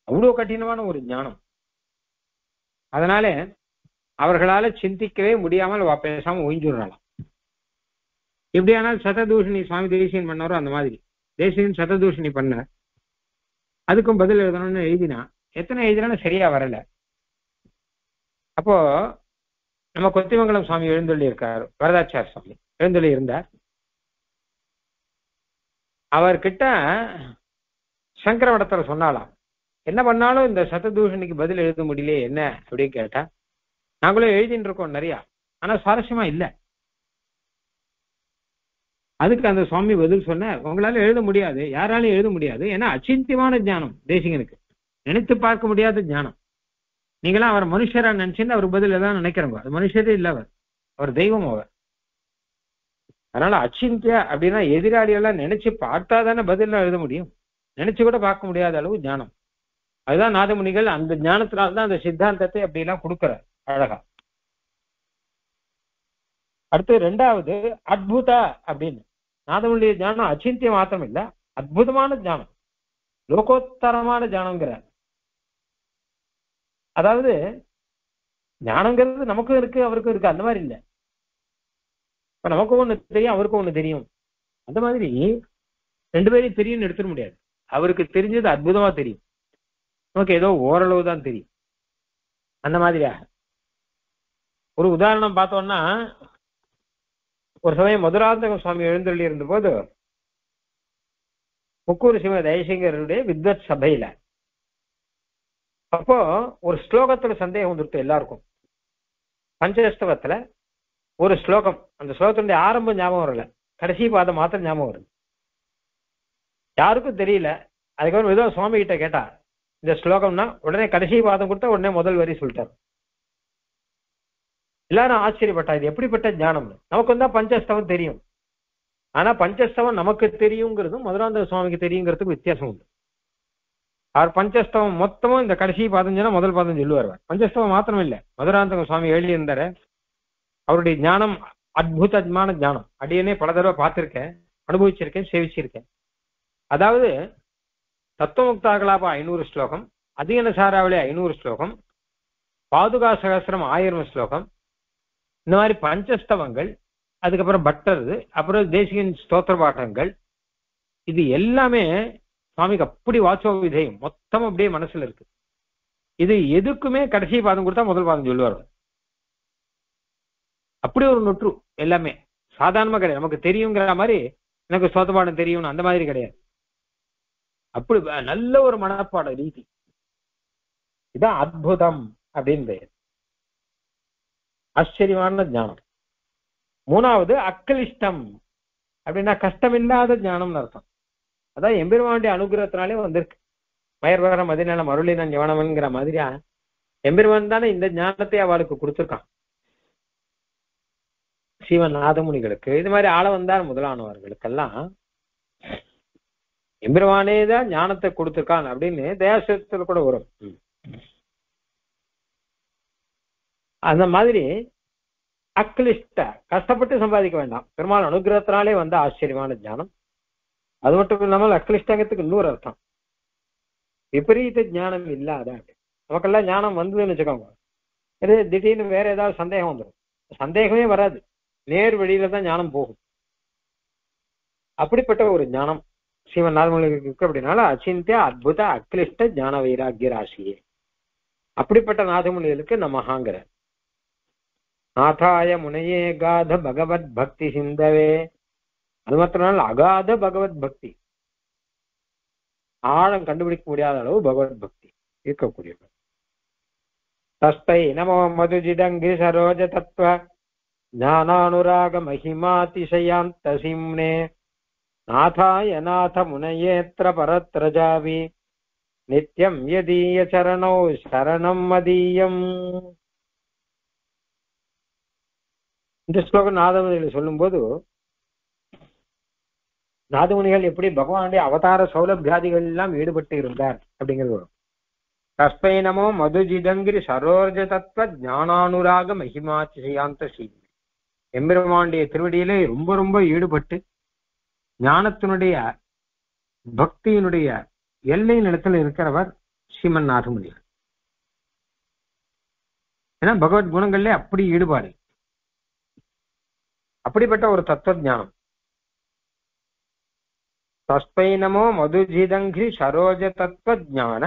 அவ்வளவு கடினமான ஒரு ஞானம். அதனால அவர்களால சிந்திக்கவே முடியாமல் பேசாம ஒழிஞ்சுடலாம். எப்படியானால் சததூஷணி சுவாமி தேசியன் பண்ணாரோ அந்த மாதிரி தேசியன் சததூஷணி பண்ண, அதுக்கும் பதில் எழுதணும்னு எழுதினா எத்தனை எழுதினாலும் சரியா வரல. அப்போ நம்ம கொத்திமங்கலம் சுவாமி எழுந்தொள்ளி இருக்காரு, வரதாச்சார சுவாமி எழுந்தொள்ளி இருந்தார். அவர்கிட்ட சங்கரமடத்துல சொன்னாலாம், என்ன பண்ணாலும் இந்த சததூஷணிக்கு பதில் எழுத முடியல என்ன அப்படின்னு கேட்டா, நாங்களும் எழுதிட்டு இருக்கோம் நிறையா, ஆனா சுவாரஸ்யமா இல்ல. அதுக்கு அந்த சுவாமி பதில் சொன்ன, உங்களால எழுத முடியாது, யாராலையும் எழுத முடியாது. ஏன்னா அச்சிந்தியமான ஞானம் தேசிகனுக்கு, நினைத்து பார்க்க முடியாத ஞானம். நீங்களாம் அவர் மனுஷரா நினைச்சிருந்து அவர் பதில தான் நினைக்கிறவங்க. அது மனுஷரே இல்லை, அவர் அவர் தெய்வம். அவர் அதனால அச்சிந்தியா அப்படின்னா எதிராளியெல்லாம் நினைச்சு பார்த்தா தானே பதிலாம் எழுத முடியும். நினைச்சு கூட பார்க்க முடியாத அளவு ஞானம். அதுதான் நாதமுனிகள் அந்த ஞானத்தினால்தான் அந்த சித்தாந்தத்தை அப்படிலாம் கொடுக்குறார் அழகா. அடுத்து ரெண்டாவது அத்புதா அப்படின்னு நாதமுனிய ஞானம் அச்சிந்திய மாத்திரம் இல்லை, அற்புதமான ஞானம், லோகோத்தரமான ஞானங்கிறார். அதாவது ஞானங்கிறது நமக்கும் இருக்கு அவருக்கும் இருக்கு, அந்த மாதிரி இல்லை. இப்ப நமக்கும் ஒண்ணு தெரியும் அவருக்கும் ஒண்ணு தெரியும், அந்த மாதிரி ரெண்டு பேரையும் தெரியும்னு எடுத்துட முடியாது. அவருக்கு தெரிஞ்சது அற்புதமா தெரியும், நமக்கு ஏதோ ஓரளவு தான் தெரியும். அந்த மாதிரியாக ஒரு உதாரணம் பார்த்தோம்னா, ஒரு சமயம் மதுராந்தக சுவாமி எழுந்தருளி இருந்த போது முக்கூர் சிவ தயசிங்கருடைய வித்வத் சபையில, அப்போ ஒரு ஸ்லோகத்துல சந்தேகம் வந்துருக்கு எல்லாருக்கும். பஞ்சஸ்தவத்துல ஒரு ஸ்லோகம், அந்த ஸ்லோகத்தினுடைய ஆரம்பம் ஞாபகம் வரல, கடைசி பாதம் மாத்திரம் ஞாபகம் வருது, யாருக்கும் தெரியல. அதுக்கப்புறம் ஏதோ சுவாமி கிட்ட கேட்டா இந்த ஸ்லோகம்னா உடனே கடைசி பாதம் கொடுத்தா உடனே முதல் வரி சொல்லிட்டார். எல்லாரும் ஆச்சரியப்பட்டா இது எப்படிப்பட்ட ஞானம்னு. நமக்கு வந்தா பஞ்சஸ்தவம் தெரியும், ஆனா பஞ்சஸ்தவம் நமக்கு தெரியுங்கிறதும் மதுராந்தக சுவாமிக்கு தெரியுங்கிறதுக்கு வித்தியாசம் உண்டு. அவர் பஞ்சஸ்தவம் மொத்தமும் இந்த கடைசி பாதம் சொன்னா முதல் பாதம் சொல்லுவார். பஞ்சஸ்தவம் மாத்திரம் இல்லை, மதுராந்தக சுவாமி எழுதியிருந்தாரு, அவருடைய ஞானம் அற்புதமான ஞானம். அடியனே பல தடவை பார்த்திருக்கேன், அனுபவிச்சிருக்கேன், சேவிச்சிருக்கேன். அதாவது தத்துவமுக்தாகலாபா 500 ஸ்லோகம், அதிகன சாராவளி 500 ஸ்லோகம், பாதுகா சகஸ்திரம் 1000 ஸ்லோகம், இந்த மாதிரி பஞ்சஸ்தவங்கள், அதுக்கப்புறம் பட்டருது, அப்புறம் தேசிகன் ஸ்தோத்திர பாடங்கள், இது எல்லாமே சுவாமிக்கு அப்படி வாசோ விதயம் மொத்தம் அப்படியே மனசுல இருக்கு. இது எதுக்குமே கடைசி பாதம் கொடுத்தா முதல் பாதம் சொல்லுவார்கள், அப்படி ஒரு நொற்று. எல்லாமே சாதாரணமா கிடையாது, நமக்கு தெரியுங்கிற மாதிரி எனக்கு சோதபாடம் தெரியும்னு அந்த மாதிரி கிடையாது, அப்படி நல்ல ஒரு மனப்பாட ரீதி. இதுதான் அற்புதம் அப்படின்னு பெயர், ஆச்சரியமான ஞானம். மூணாவது அக்கலிஷ்டம் அப்படின்னா கஷ்டமில்லாத ஞானம்னு அர்த்தம். அதான் எம்பெருமானுடைய அனுகிரகத்தினாலே வந்திருக்கு. மயர்வரம் மதினால மருளி நான் ஞானம்ங்கிற மாதிரியா எம்பெருமான் தானே இந்த ஞானத்தை அவளுக்கு கொடுத்துருக்கான். சீவன் நாதமுனிகளுக்கு இது மாதிரி ஆள வந்தார் முதலானவர்களுக்கெல்லாம் எம்பெருமானே தான் ஞானத்தை கொடுத்துருக்கான் அப்படின்னு தயாசத்துல கூட வரும். அந்த மாதிரி அக்லிஷ்ட, கஷ்டப்பட்டு சம்பாதிக்க வேண்டாம், பெருமாள் அனுகிரகத்தினாலே வந்த ஆச்சரியமான ஞானம். அது மட்டும் இல்லாமல் அக்லிஷ்டங்கிறதுக்கு இன்னொரு அர்த்தம் விபரீத ஞானம் இல்லாத. நமக்கெல்லாம் ஞானம் வந்ததுன்னு வச்சுக்கோங்க, இது திடீர்னு வேற ஏதாவது சந்தேகம் வந்துடும், சந்தேகமே வராது, நேர் வழியில தான் ஞானம் போகும். அப்படிப்பட்ட ஒரு ஞானம் ஸ்ரீமன் நாதமுனிகளுக்கு. அப்படின்னால அச்சிந்திய அத்புத அக்லிஷ்ட ஞான வைராகிய ராசியே, அப்படிப்பட்ட நாதமுனிகளுக்கு நமஹாங்கிற. நாதாய முனையே அகாத பகவத் பக்தி சிந்தவே, அது மாத்திரனால அகாத பகவத் பக்தி, ஆழம் கண்டுபிடிக்க முடியாத அளவு பகவத் பக்தி இருக்கக்கூடியவர். தஸ்தை நமோ மதுஜிடங்கி சரோஜ தத்துவ ஞானானுராக மகிமாதிசயாந்த சிம்னே, நாதாய நாத முனையேத்ர பரத்ரஜாவி நித்யம் யதீய சரணோ சரணம் மதீயம். இந்த ஸ்லோகம் நாதமுனிகளை சொல்லும்போது, நாதமுனிகள் எப்படி பகவானுடைய அவதார சௌலபியாதிகள் எல்லாம் ஈடுபட்டு இருந்தார் அப்படிங்கிறது வரும். தஸ்மை நமோ மதுஜிதங்கிரி சரோஜ தத்துவ ஞானானுராக மகிமாதிசயாந்த சீ, எம்பெருமானுடைய திருவடியிலே ரொம்ப ரொம்ப ஈடுபட்டு ஞானத்தினுடைய பக்தியினுடைய எல்லை நிலத்தில் இருக்கிறவர் ஸ்ரீமன் நாதமுனிகள். ஏன்னா பகவத் குணங்கள்ல அப்படி ஈடுபாடு, அப்படிப்பட்ட ஒரு தத்துவ ஞானம். தஸ்மை நமோ மதுஜிதங்கி சரோஜ தத்துவ ஞான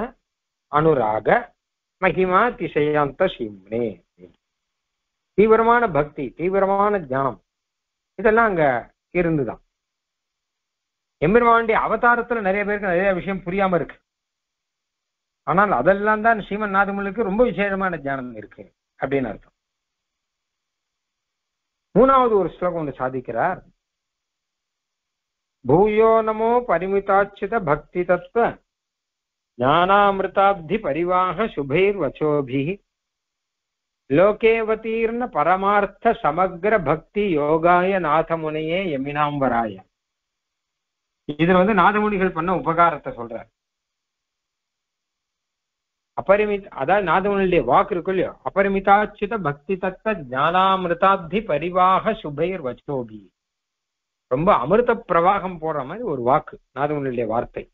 அனுராக மகிமா திசையாந்த சிம்னே, தீவிரமான பக்தி, தீவிரமான ஞானம், இதெல்லாம் அங்க இருந்துதான். எம்பெருமானுடைய அவதாரத்துல நிறைய பேருக்கு நிறைய விஷயம் புரியாம இருக்கு, ஆனால் அதெல்லாம் தான் ஸ்ரீமன் நாதமுனிகளுக்கு ரொம்ப விசேஷமான ஞானம் இருக்கு அப்படின்னு அர்த்தம். மூணாவது ஒரு ஸ்லோகம் ஒன்று சாதிக்கிறார். பூயோ நமோ பரிமிதாச்சித பக்தி தத்துவ ज्ञानामृताब्धि परिवाह शुभैर्वचोभिः लोकेवतीर्ण परमार्थ समग्र भक्ति योगाय नाथमुनिये यमिनाम्बराय। इधर வந்து நாதமுனிகள் பண்ண உபகாரத்தை சொல்றார். अपरिमित அதாவது நாதமுனியுடைய வாக்கு இருக்குல்ல, अपरिमिताच्युत भक्ति तत्व ज्ञानामृताब्धि परिवाह शुभैर्वचोभिः. ரொம்ப அமிர்த பிரவாகம் போற மாதிரி ஒரு வாக்கு நாதமுனியுடைய வார்த்தை.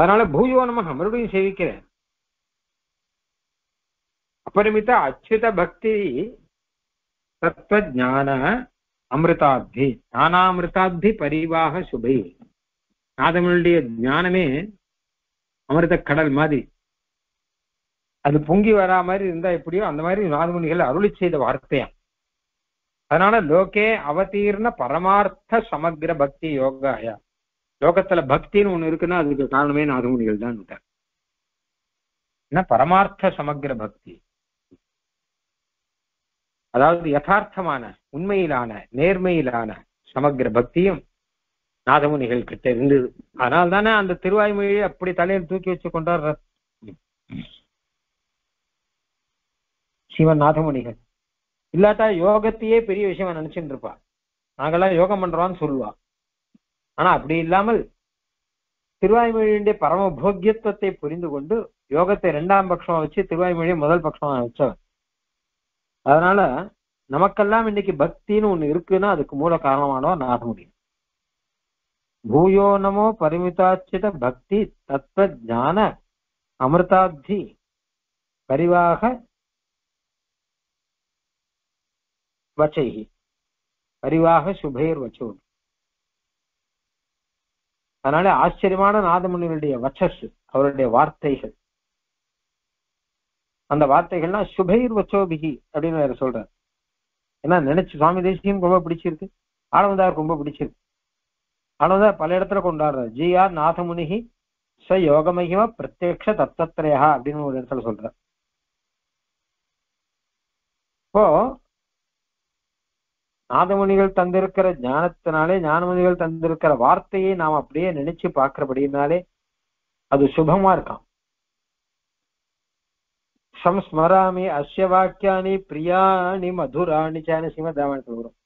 அதனால பூயோ நமக மறுபடியும் சேவிக்கிறேன். अपरिमित अच्युत भक्ति तत्व ज्ञान अमृताब्धि ज्ञानामृताब्धि परिवाह शुभे नादमुनियुடைய ஞானமே அமிர்த கடல் மாதிரி அது பொங்கி வரா மாதிரி இருந்தா எப்படியோ அந்த மாதிரி நாதமுனிகள் அருளி செய்த வார்த்தையாம். அதனால லோகே அவதீர்ண பரமார்த்த சமக்ர பக்தி யோகாயா. லோகத்துல பக்தின்னு ஒண்ணு இருக்குன்னா அதுக்கு காரணமே நாதமுனிகள் தான். பரமார்த்த சமக்ர பக்தி அதாவது யதார்த்தமான உண்மையிலான நேர்மையிலான சமக்ர பக்தியும் நாதமுனிகள் கிட்ட இருந்தது. அதனால தானே அந்த திருவாய்மொழியை அப்படி தலையில் தூக்கி வச்சு கொண்டாடுற சிவன் நாதமுனிகள். இல்லாட்டா யோகத்தையே பெரிய விஷயமா நினைச்சுட்டு இருப்பா, நாங்கெல்லாம் யோகம் பண்றோம்னு சொல்லுவா. ஆனா அப்படி இல்லாமல் திருவாய்மொழியுடைய பரம போக்கியத்துவத்தை புரிந்து கொண்டு யோகத்தை இரண்டாம் பட்சமா வச்சு திருவாய்மொழியை முதல் பட்சமா வச்சவன். அதனால நமக்கெல்லாம் இன்னைக்கு பக்தின்னு ஒண்ணு இருக்குன்னா அதுக்கு மூல காரணமானவன் நாதமுனி. பூயோ நமோ பரிமிதாச்சித பக்தி தத்துவ ஞான அமிர்தாப்தி பரிவாக வச்சை பரிவாக சுபேர் வச்சோ. அதனால ஆச்சரியமான நாதமுனிகளுடைய வச்சஸ் அவருடைய வார்த்தைகள், அந்த வார்த்தைகள்னா சுபைர் வச்சோபிகி அப்படின்னு வேற சொல்றாரு. ஏன்னா நினைச்சு சுவாமி தேசியம் ரொம்ப பிடிச்சிருக்கு, ஆனவந்தாருக்கு ரொம்ப பிடிச்சிருக்கு. ஆனவந்தார் பல இடத்துல கொண்டாடுறாரு. ஜி ஆர் நாதமுனிகி ச யோகமகிமா பிரத்யக்ஷ தத்தத்ரயா அப்படின்னு ஒரு இடத்துல சொல்றார். இப்போ நாதமுனிகள் தந்திருக்கிற ஞானத்தினாலே ஞானமுனிகள் தந்திருக்கிற வார்த்தையை நாம் அப்படியே நினைச்சு பார்க்கிறபடினாலே அது சுபமா இருக்காம். சம்ஸ்மராமி அஸ்ய வாக்கியானி பிரியாணி மதுராணி சான சிவதாமணத்துல வரும்.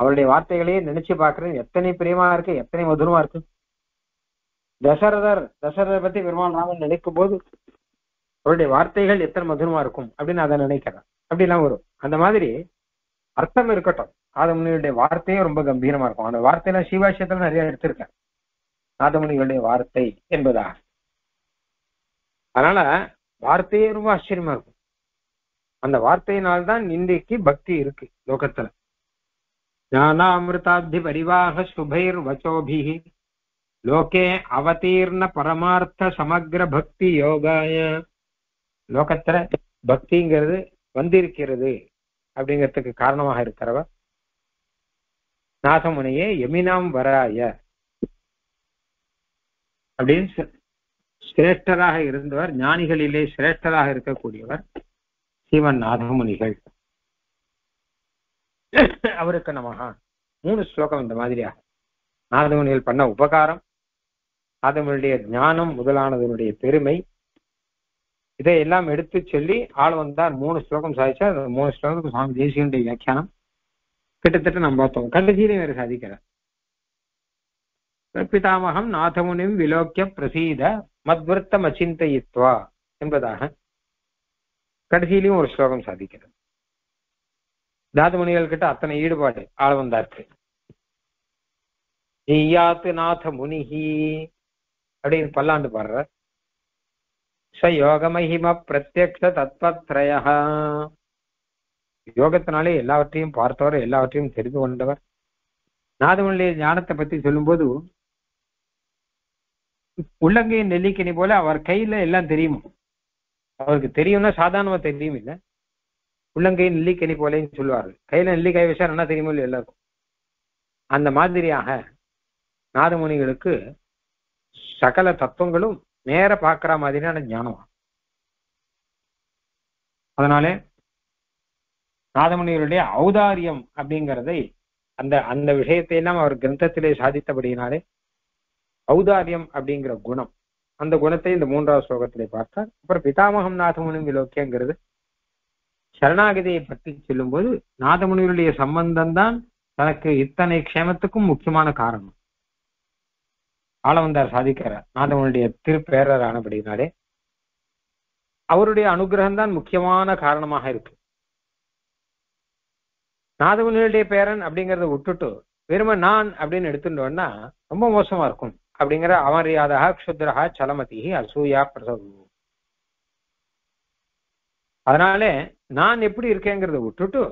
அவருடைய வார்த்தைகளையே நினைச்சு பார்க்கறது எத்தனை பிரியமா இருக்கு, எத்தனை மதுரமா இருக்கு. தசரதரை பத்தி பெருமாள் ராமன் நினைக்கும் போது அவருடைய வார்த்தைகள் எத்தனை மதுரமா இருக்கும் அப்படின்னு அதை நினைக்கிறேன். அப்படிலாம் வரும். அந்த மாதிரி அர்த்தம் இருக்கட்டும். நாதமுனியுடைய வார்த்தையும் ரொம்ப கம்பீரமா இருக்கும். அந்த வார்த்தையெல்லாம் சிவாசியத்துல நிறைய எடுத்திருக்கேன், நாதமுனிகளுடைய வார்த்தை என்பதாக. அதனால வார்த்தையே ரொம்ப ஆச்சரியமா இருக்கும். அந்த வார்த்தையினால்தான் இன்றைக்கு பக்தி இருக்கு லோகத்துல. ஞான அமிர்தாப்தி பரிவாக சுபைர் வச்சோபிஹி லோகே அவதீர்ண பரமார்த்த சமக்ர பக்தி யோகாய. லோகத்துல பக்திங்கிறது வந்திருக்கிறது அப்படிங்கிறதுக்கு காரணமாக இருக்கிறவ நாதமுனியே எமினாம் வராய அப்படின்னு சிரேஷ்டராக இருந்தவர், ஞானிகளிலே சிரேஷ்டராக இருக்கக்கூடியவர் சிவன் நாதமுனிகள். அவருக்கு நமகா. 3 ஸ்லோகம் இந்த மாதிரியாக நாதமுனிகள் பண்ண உபகாரம், நாதமுனியுடைய ஞானம் முதலானதனுடைய பெருமை இதையெல்லாம் எடுத்து சொல்லி ஆழ்வந்தார் 3 ஸ்லோகம் சாதிச்சா. 3 ஸ்லோகத்துக்கு சுவாமி தேசிகனுடைய வியாக்கியானம் கிட்டத்தட்ட நம்ம பார்த்தோம். கடைசியிலையும் வேறு சாதிக்கிறார். பிதாமகம் நாதமுனிம் விலோக்கிய பிரசீத மத்வர்த்தம் அச்சிந்தயித்வா என்பதாக கடைசியிலையும் ஒரு ஸ்லோகம் சாதிக்கிறார். நாதமுனிகள் கிட்ட அத்தனை ஈடுபாடு ஆழ்வந்தாருக்கு. நீயாத்து நாதமுனிஹி அப்படின்னு பல்லாண்டு பாடுறார். ச யோகமகிம பிரத்யக்ஷ தத்வத்ரய. யோகத்தினாலே எல்லாவற்றையும் பார்த்தவர், எல்லாவற்றையும் தெரிந்து கொண்டவர். நாதமுனியுடைய ஞானத்தை பத்தி சொல்லும்போது உள்ளங்கையின் நெல்லிக்கணி போல அவர் கையில எல்லாம் தெரியும். அவருக்கு தெரியும்னா சாதாரணமா தெரியும் இல்லை, உள்ளங்கையின் நெல்லிக்கணி போலேன்னு சொல்லுவார்கள். கையில நெல்லிக்காய் விஷயம் என்ன தெரியுமோ இல்லை எல்லாருக்கும். அந்த மாதிரியாக நாதமுனிகளுக்கு சகல தத்துவங்களும் நேர பார்க்குற மாதிரியான ஞானம். அதனாலே நாதமுனிகளுடைய ஔதாரியம் அப்படிங்கிறதை அந்த அந்த விஷயத்தை எல்லாம் அவர் கிரந்தத்திலே சாதித்தபடியினாலே ஔதாரியம் அப்படிங்கிற குணம், அந்த குணத்தை இந்த மூன்றாவது ஸ்லோகத்திலே பார்த்தார். அப்புறம் பிதாமகம் நாதமுனி விலோக்கியங்கிறது சரணாகதியை பற்றி சொல்லும்போது நாதமுனிகளுடைய சம்பந்தம் தான் தனக்கு இத்தனை க்ஷேமத்துக்கும் முக்கியமான காரணம். ஆளவந்தார் சாதிக்கிறார் நாதமுனியுடைய திருப்பேரர் ஆனபடினாலே அவருடைய அனுகிரகம்தான் முக்கியமான காரணமாக இருக்கு. நாதமுனியுடைய பேரன் அப்படிங்கிறத விட்டுட்டு வெறும நான் அப்படின்னு எடுத்துட்டோம்னா ரொம்ப மோசமா இருக்கும். அப்படிங்கிற அமரியாதா க்ஷுத்ரஹா சலமதி அசூயா பிரசவு. அதனால நான் எப்படி இருக்கேங்கிறத விட்டுட்டு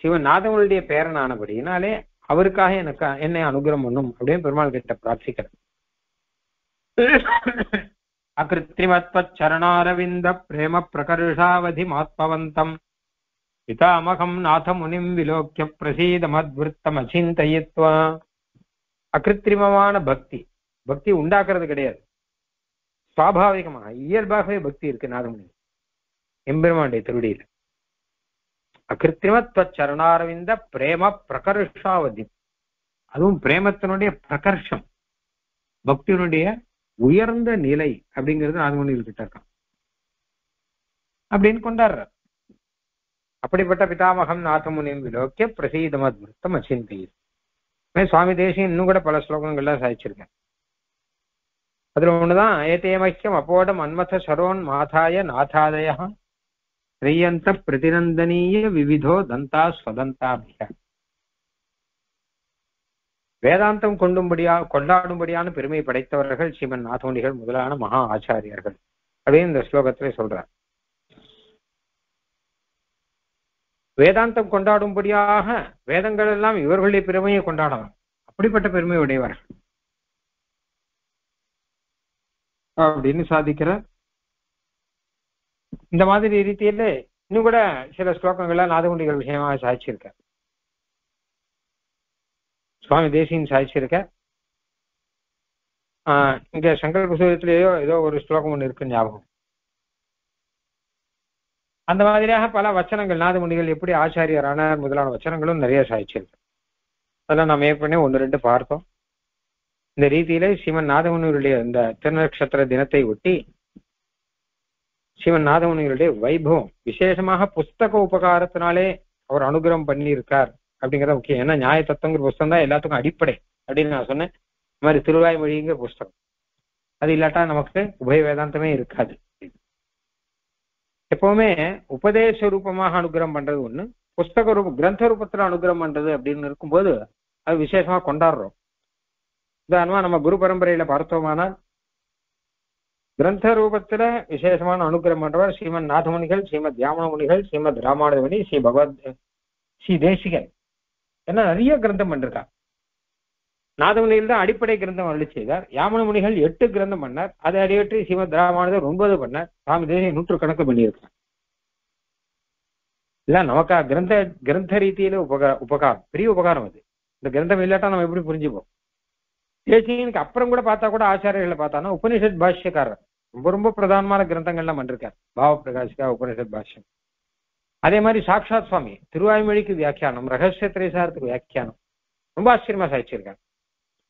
சிவன் நாதமுனியுடைய பேரன் ஆனபடினாலே அவருக்காக எனக்கு என்னை அனுகிரகம் பண்ணும் அப்படின்னு பெருமாள் கிட்ட பிரார்த்திக்கிறேன். அகிருத்திமத்வச்சரணாரவிந்த பிரேம பிரகர்ஷாவதி மாத்பவந்தம் பிதாமகம் நாதமுனிம் விலோக்கிய பிரசீதமத்விருத்தம் அசிந்தயித்வா. அகிருத்திரிமமான பக்தி, பக்தி உண்டாக்குறது கிடையாது, சுவாபாவிகமாக இயல்பாகவே பக்தி இருக்கு நாதமுனி எம்பெருமாண்டை திருடியில. அகிருத்திமத்வச்சரணாரவிந்த பிரேம பிரகர்ஷாவதி, அதுவும் பிரேமத்தினுடைய பிரகர்ஷம், பக்தியினுடைய உயர்ந்த நிலை அப்படிங்கிறது நாதமுனியில் கிட்ட இருக்கான் அப்படின்னு கொண்டாடுற. அப்படிப்பட்ட பிதாமகம் நாதமுனியும் விலோக்கிய பிரசீதமத் விருத்தம் அச்சிந்தையில். சுவாமி தேசியம் இன்னும் கூட பல ஸ்லோகங்கள்லாம் சாதிச்சிருக்கேன். அதுல ஒண்ணுதான் ஏதேமக்கியம் அப்போடம் அன்மத சரோன் மாதாய நாதாதய ஸ்ரீயந்த பிரதிநந்தனீய விவிதோ தந்தா ஸ்வதந்தாபிக. வேதாந்தம் கொண்டாடும்படியான பெருமை படைத்தவர்கள் ஸ்ரீமன் நாதமுனிகள் முதலான மகா ஆச்சாரியர்கள் அப்படின்னு இந்த ஸ்லோகத்திலே சொல்றார். வேதாந்தம் கொண்டாடும்படியாக வேதங்கள் எல்லாம் இவர்களுடைய பெருமையை கொண்டாடலாம், அப்படிப்பட்ட பெருமை உடையவர்கள் அப்படின்னு சாதிக்கிற. இந்த மாதிரி ரீதியில இன்னும் கூட சில ஸ்லோகங்கள்லாம் நாதமுனிகள் விஷயமாக சாதிச்சிருக்க, சுவாமி தேசியம் சாதிச்சிருக்க. இங்க சங்கல்ப புஸ்தகத்திலேயோ ஏதோ ஒரு ஸ்லோகம் ஒன்று இருக்கு ஞாபகம். அந்த மாதிரியாக பல வச்சனங்கள் நாதமுனிகள் எப்படி ஆச்சாரியரான முதலான வச்சனங்களும் நிறைய சாதிச்சிருக்கு. அதெல்லாம் நம்ம ஏற்கனவே ஒன்று ரெண்டு பார்த்தோம். இந்த ரீதியில ஸ்ரீமன் நாதமுனிகளுடைய இந்த திருநக்ஷத்திர தினத்தை ஒட்டி ஸ்ரீமன் நாதமுனிகளுடைய வைபவம் விசேஷமாக புஸ்தக உபகாரத்தினாலே அவர் அனுகிரகம் பண்ணியிருக்கார் அப்படிங்கிறத முக்கியம். ஏன்னா நியாய தத்துவங்கிற புஸ்தகம் தான் எல்லாத்துக்கும் அடிப்படை அப்படின்னு நான் சொன்னேன். இந்த மாதிரி திருவாய்மொழிங்கிற புஸ்தகம் அது இல்லாட்டா நமக்கு உபய வேதாந்தமே இருக்காது. எப்பவுமே உபதேச ரூபமாக அனுகிரகம் பண்றது ஒண்ணு, புஸ்தக ரூபம் கிரந்த ரூபத்துல அனுகிரகம் பண்றது அப்படின்னு இருக்கும்போது அது விசேஷமா கொண்டாடுறோம். உதாரணமா நம்ம குரு பரம்பரையில பார்த்தோமானால் கிரந்த ரூபத்துல விசேஷமான அனுகிரகம் பண்றவர் ஸ்ரீமன் நாதமுனிகள், ஸ்ரீமத் தியாமணமுனிகள், ஸ்ரீமத் ராமானுஜமுனி, ஸ்ரீ பகவத் ஸ்ரீ தேசிகன் ஏன்னா நிறைய கிரந்தம் பண்றதா. நாதமுனிகள் தான் அடிப்படை கிரந்தம் அருளி செய்தார். யாமனமுனிகள் 8 கிரந்தம் பண்ணார். அதை அடிவற்றி ஸ்ரீமத் ராமானுஜர் 9 பண்ணார். சுவாமி தேசியம் 100 கணக்கு பண்ணியிருக்கார். இல்ல நமக்கா கிரந்த ரீதியில உபகாரம் பெரிய உபகாரம். அது இந்த கிரந்தம் இல்லாட்டா நம்ம எப்படி புரிஞ்சுப்போம்? தேசியனுக்கு அப்புறம் கூட பார்த்தா கூட ஆச்சாரியர்களை பார்த்தானா உபனிஷத் பாஷ்யக்காரர் ரொம்ப ரொம்ப பிரதானமான கிரந்தங்கள்லாம் பண்ணிருக்கார். பாவ பிரகாஷிகா உபனிஷத் பாஷ்யம், அதே மாதிரி சாட்சாத் சுவாமி திருவாய்மொழிக்கு வியாக்கியானம், ரகசிய திரைசாரத்துக்கு வியாக்கியானம் ரொம்ப ஆச்சரியமா சாதிச்சிருக்காரு.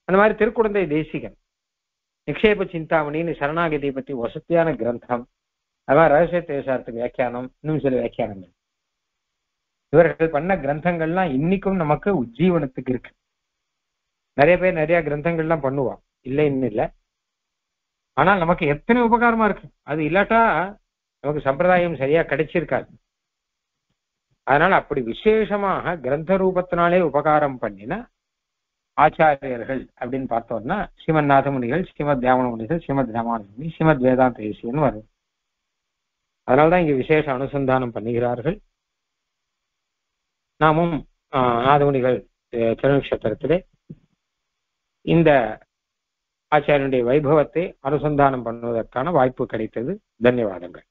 அந்த மாதிரி திருக்குடந்தை தேசிகன் நிக்ஷேப சிந்தாமணின்னு சரணாகதியை பற்றி வசதியான கிரந்தம், அதாவது ரகசிய தேசாரத்துக்கு வியாக்கியானம், இன்னும் சில வியாக்கியானங்கள். இவர்கள் பண்ண கிரந்தங்கள்லாம் இன்னைக்கும் நமக்கு உஜ்ஜீவனத்துக்கு இருக்கு. நிறைய பேர் நிறைய கிரந்தங்கள்லாம் பண்ணுவான், இல்லைன்னு இல்லை. ஆனால் நமக்கு எத்தனை உபகாரமா இருக்கு, அது இல்லாட்டா நமக்கு சம்பிரதாயம் சரியா கிடைச்சிருக்காது. அதனால அப்படி விசேஷமாக கிரந்த ரூபத்தினாலே உபகாரம் பண்ணினா ஆச்சாரியர்கள் அப்படின்னு பார்த்தோம்னா ஸ்ரீமத் நாதமுனிகள், ஸ்ரீமத் தியாமணமுனிகள், ஸ்ரீமத் ராமானுஜமுனி, ஸ்ரீமத் வேதாந்த தேசிகன் வரும். அதனால்தான் இங்க விசேஷ அனுசந்தானம் பண்ணுகிறார்கள். நாமும் நாதமுனிகள் திருநக்ஷத்திரத்திலே இந்த ஆச்சாரியனுடைய வைபவத்தை அனுசந்தானம் பண்ணுவதற்கான வாய்ப்பு கிடைத்தது. தன்யவாதங்கள்.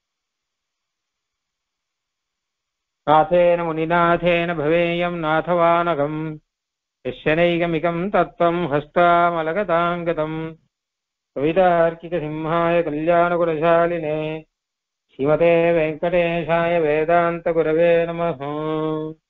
நாதேன முனிநாதேன பவேயம் நாதவானகம் யஸ்யநைகமிகம் தத்வம் ஹஸ்தாமலகதாங்கதம் கவிதார்க்கிக சிம்ஹாய கல்யாணகுணசாலினே ஸ்ரீமதே வெங்கடேஷாய வேதாந்த குரவே நமஹ.